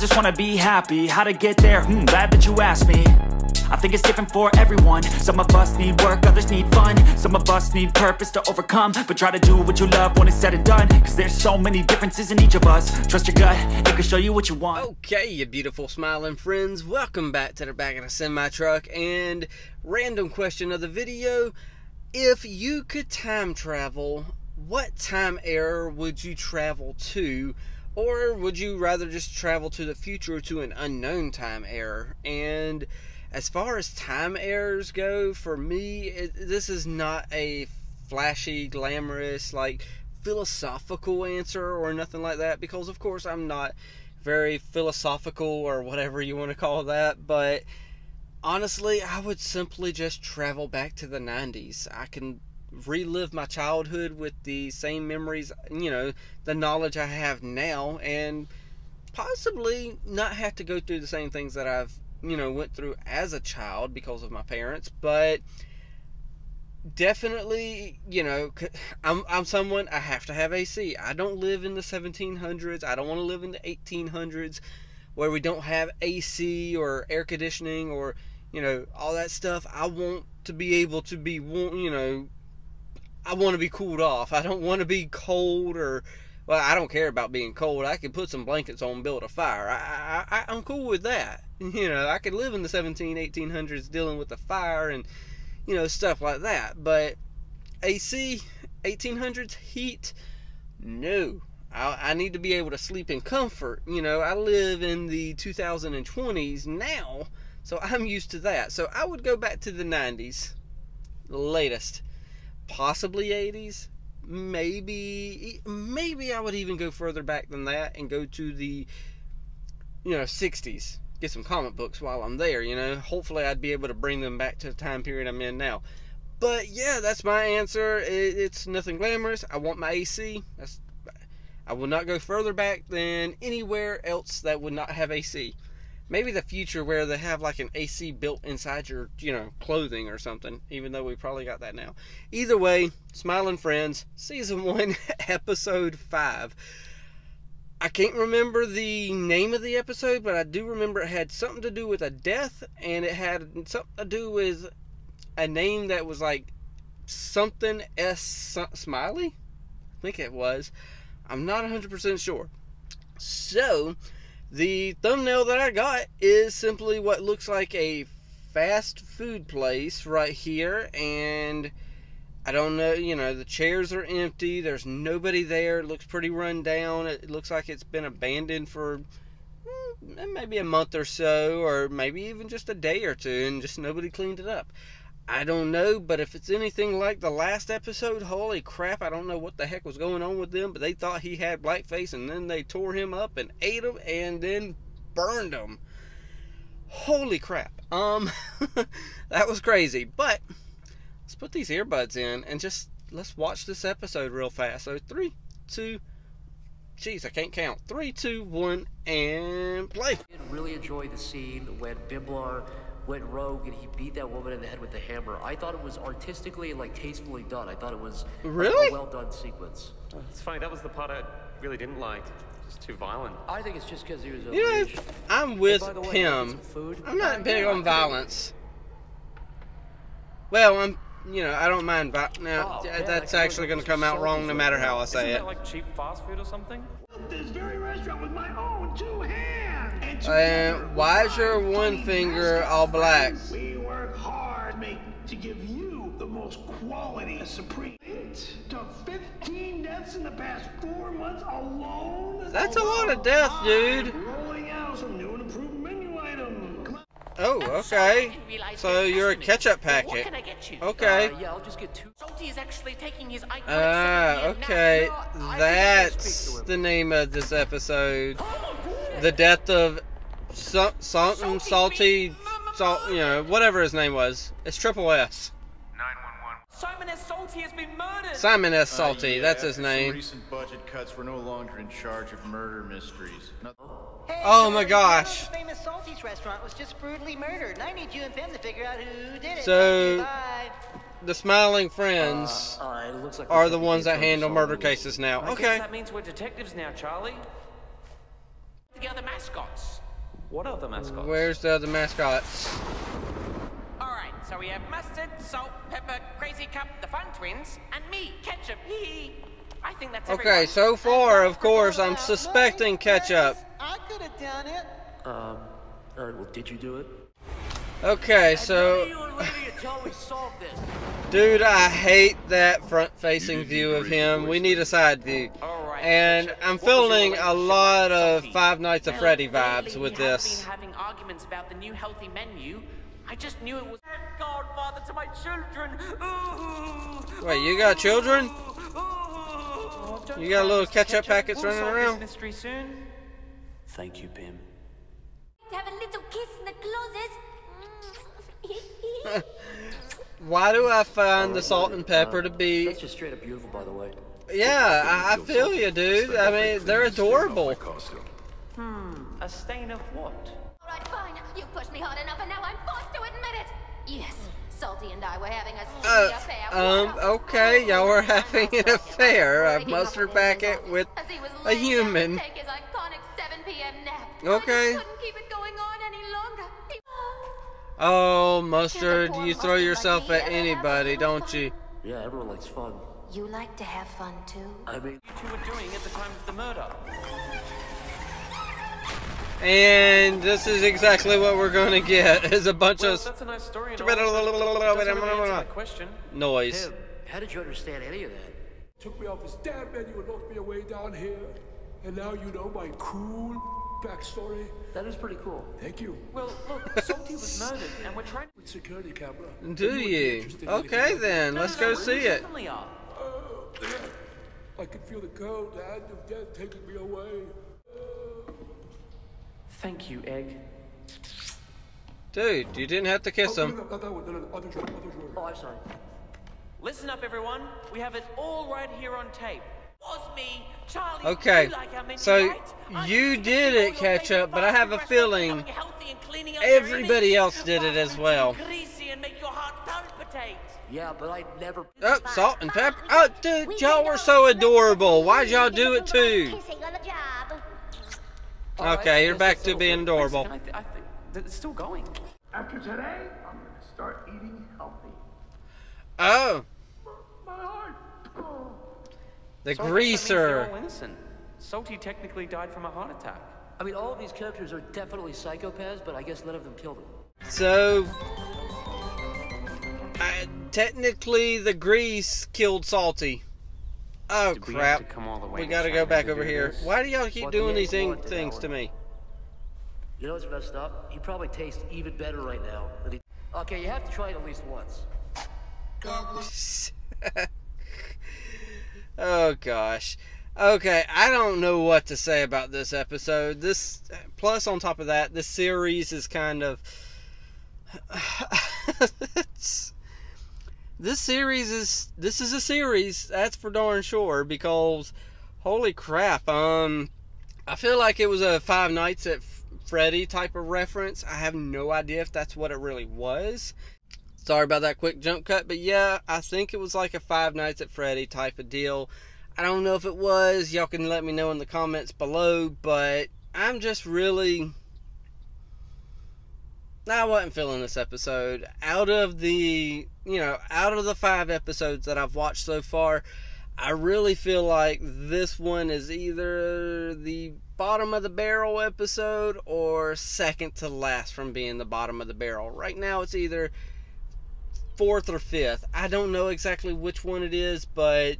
just wanna be happy. How to get there? Glad that you asked me. I think it's different for everyone. Some of us need work, others need fun. Some of us need purpose to overcome. But try to do what you love when it's said and done, cause there's so many differences in each of us. Trust your gut, it can show you what you want. Okay, you beautiful smiling friends, welcome back to the back of the semi-truck. And random question of the video: if you could time travel, what time era would you travel to? Or would you rather just travel to the future, to an unknown time era? And as far as time eras go, for me, this is not a flashy, glamorous, like, philosophical answer or nothing like that, because of course I'm not very philosophical or whatever you want to call that. But honestly, I would simply just travel back to the 90s. I can relive my childhood with the same memories, you know, the knowledge I have now, and possibly not have to go through the same things that I've, you know, went through as a child because of my parents. But definitely, you know, I'm someone, I have to have AC. I don't live in the 1700s. I don't want to live in the 1800s where we don't have AC or air conditioning or, you know, all that stuff. I want to be able to be, you know, I want to be cooled off. I don't want to be cold, or, well, I don't care about being cold. I can put some blankets on and build a fire. I'm cool with that. You know, I could live in the 1800s dealing with the fire and, you know, stuff like that. But AC, 1800s, heat, no. I need to be able to sleep in comfort. You know, I live in the 2020s now, so I'm used to that. So I would go back to the 90s, the latest. Possibly 80s, maybe I would even go further back than that and go to the, you know, 60s. Get some comic books while I'm there, you know. Hopefully I'd be able to bring them back to the time period I'm in now. But yeah, that's my answer. It's nothing glamorous. I want my AC. I will not go further back than anywhere else that would not have AC. Maybe the future where they have like an AC built inside your, you know, clothing or something, even though we probably got that now. Either way, Smiling Friends, Season 1, Episode 5. I can't remember the name of the episode, but I do remember it had something to do with a death, and it had something to do with a name that was like something S. Smiley? I think it was. I'm not 100% sure. So the thumbnail that I got is simply what looks like a fast food place right here, and I don't know, you know, the chairs are empty, there's nobody there, it looks pretty run down, it looks like it's been abandoned for maybe a month or so, or maybe even just a day or two, and just nobody cleaned it up. I don't know, but if it's anything like the last episode, holy crap, I don't know what the heck was going on with them, but they thought he had blackface, and then they tore him up and ate him and then burned him. Holy crap. That was crazy. But let's put these earbuds in and just let's watch this episode real fast. So 3, 2, jeez, I can't count. 3, 2, 1, and play. I really enjoyed the scene when Bimlar went rogue and he beat that woman in the head with the hammer. I thought it was artistically and like tastefully done. I thought it was really a well done sequence. It's funny, that was the part I really didn't like. It's too violent. I think it's just because he was a, you know, I'm with him. I'm not big on violence. Well, I'm, you know, I don't mind violence. Now, that's actually going to come out wrong no matter how I say it. Isn't that like cheap fast food or something? This very restaurant with my own 2 hands. And why is your one finger all black? We work hard, mate, to give you the most quality supreme. 8 to 15 deaths in the past 4 months alone. That's a lot of death, dude. Rolling out some new and improved menu items. Oh, okay. So you're a ketchup packet. What can I get you? Okay. Yeah, I'll just get 2. Salty is actually taking his iconic. Okay. That's the name of this episode. The death of something salty, you know, whatever his name was. It's Triple S. 911. Simon S. Salty has been murdered. Simon S. Salty. Yeah, that's his name. Recent budget cuts were no longer in charge of murder mysteries. Hey, oh my gosh. The famous Salty's restaurant was just brutally murdered, and I need you and Ben to figure out who did it. So the Smiling Friends are the ones that handle murder cases now. Okay. That means we're detectives now, Charlie. The other mascots. What other mascots? Where's the other mascots? Alright, so we have mustard, salt, pepper, crazy cup, the fun twins, and me, ketchup. Hee. I think that's everyone. Okay, so far, of course, I'm suspecting ketchup. I could have done it. Alright, well, did you do it? Okay, so... Dude, I hate that front-facing view of him. We need a side view. And I'm feeling a lot of Five Nights at Freddy vibes with this. Having arguments about the new healthy menu. I just knew it was godfather to my children. Wait, you got children? You got little ketchup packets running around? Thank you, Pim. Have a little kiss in the closet. Why do I find the salt and pepper to be... That's just straight up beautiful, by the way. Yeah, I feel you, dude. I mean, they're adorable. A stain of what? Alright, fine. You pushed me hard enough and now I'm forced to admit it. Yes, Salty and I were having a silly affair. Okay, y'all were having an affair. A mustard packet with a human. Take his iconic 7 PM nap. Okay. Oh, Mustard, you throw yourself at anybody, don't you? Yeah, everyone likes fun. You like to have fun, too? I mean, you two were doing at the time of the murder. And this is exactly what we're going to get, is a bunch of... That's a nice story and all, but it doesn't really answer my question. Noise. Hey, how did you understand any of that? Took me off his damn menu and locked me away down here. And now you know my cool... backstory. That is pretty cool. Thank you. Well, look, Salty was murdered, and we're trying with security camera. Do you? Okay, then. Let's go see it. I can feel the cold hand of death taking me away. Thank you, Egg. Dude, you didn't have to kiss him. No, that one. No, other drawer. Oh, I'm sorry. Listen up, everyone. We have it all right here on tape. Okay, so you did it, Ketchup, but I have a feeling everybody else did it as well. Yeah, but I never. Oh, salt and pepper. Oh, dude, y'all were so adorable. Why'd y'all do it too? Okay, you're back to being adorable. It's still going. After today, I'm gonna start eating healthy. Oh. The greaser. Salty technically died from a heart attack. I mean, all of these characters are definitely psychopaths, but I guess none of them killed him. So, technically, the grease killed Salty. Oh crap! We gotta go back over here. Why do y'all keep doing these things to me? You know what's messed up? He probably tastes even better right now. Okay, you have to try it at least once. Oh gosh. Okay, I don't know what to say about this episode. This, plus on top of that, this series is kind of... This is a series, that's for darn sure, because... Holy crap, I feel like it was a Five Nights at Freddy type of reference. I have no idea if that's what it really was. Sorry about that quick jump cut, but yeah, I think it was like a Five Nights at Freddy type of deal. I don't know if it was. Y'all can let me know in the comments below, but I'm just really... I wasn't feeling this episode. Out of the, you know, out of the 5 episodes that I've watched so far, I really feel like this one is either the bottom of the barrel episode or second to last from being the bottom of the barrel. Right now it's either... 4th or 5th. I don't know exactly which one it is, but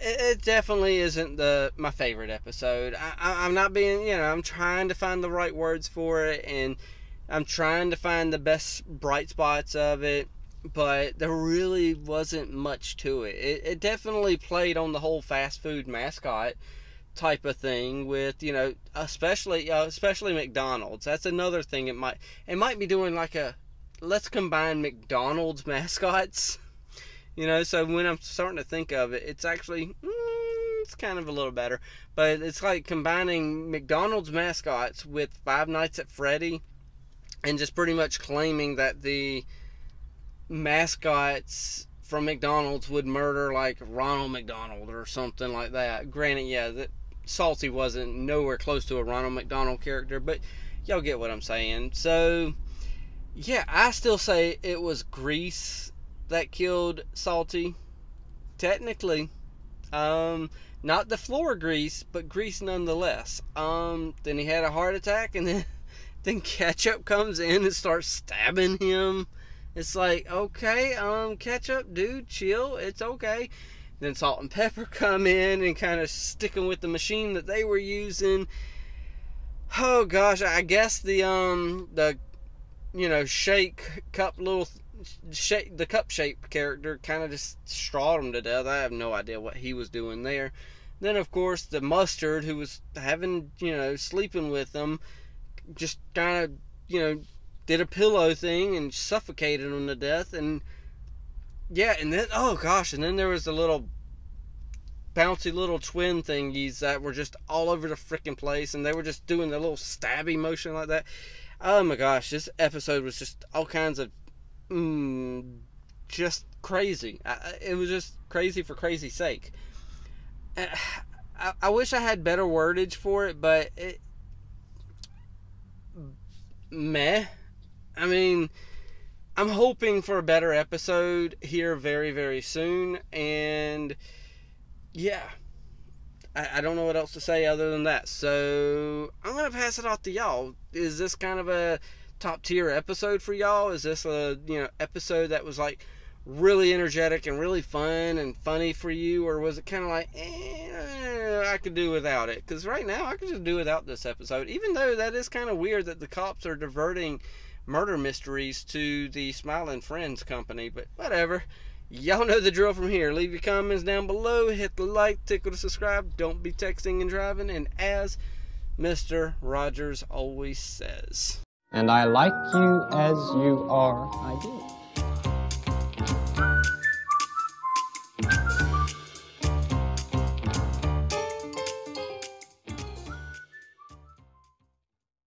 it definitely isn't my favorite episode. I'm not being, you know, I'm trying to find the right words for it, and I'm trying to find the best bright spots of it, but there really wasn't much to it. It definitely played on the whole fast food mascot type of thing with, you know, especially McDonald's. That's another thing. It might be doing like a... Let's combine McDonald's mascots, you know, so when I'm starting to think of it, it's actually, it's kind of a little better, but it's like combining McDonald's mascots with Five Nights at Freddy, and just pretty much claiming that the mascots from McDonald's would murder, like, Ronald McDonald or something like that. Granted, yeah, Salty wasn't nowhere close to a Ronald McDonald character, but y'all get what I'm saying. So, yeah, I still say it was grease that killed Salty, technically. Not the floor grease, but grease nonetheless. Then he had a heart attack, and then Ketchup comes in and starts stabbing him. It's like, okay, Ketchup, dude, chill, it's okay. Then Salt and Pepper come in and kind of sticking with the machine that they were using. Oh gosh, I guess the shake cup little shake, the cup shaped character kind of just strawed him to death. I have no idea what he was doing there. Then of course the Mustard, who was having, sleeping with them, just kind of, did a pillow thing and suffocated him to death. And yeah, and then, oh gosh, and then there was the little bouncy little twin thingies that were just all over the freaking place, and they were just doing the little stabby motion like that. Oh my gosh, this episode was just all kinds of just crazy. It was just crazy for crazy's sake. I wish I had better wordage for it, but it, meh. I mean, I'm hoping for a better episode here very, very soon, and yeah, I don't know what else to say other than that. So I'm gonna pass it off to y'all. Is this kind of a top tier episode for y'all? Is this a episode that was like really energetic and really fun and funny for you, or was it kind of like, I could do without it? Because right now I could just do without this episode, even though that is kind of weird that the cops are diverting murder mysteries to the Smiling Friends company, but whatever. Y'all know the drill from here. Leave your comments down below, hit the like, tickle to subscribe, don't be texting and driving, and as Mr. Rogers always says, and I like you as you are. I do.